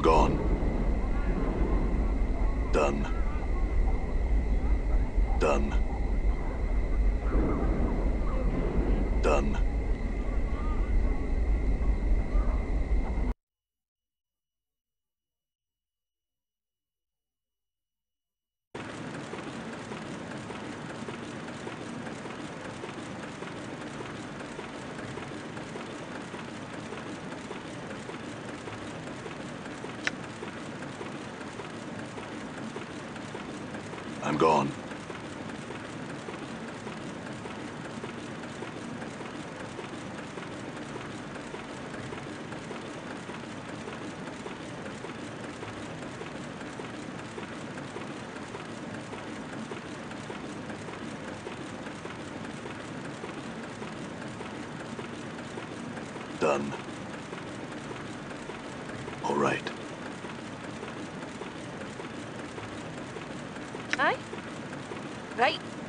I'm gone. Done. Done. Done. I'm gone. Done. All right. Right?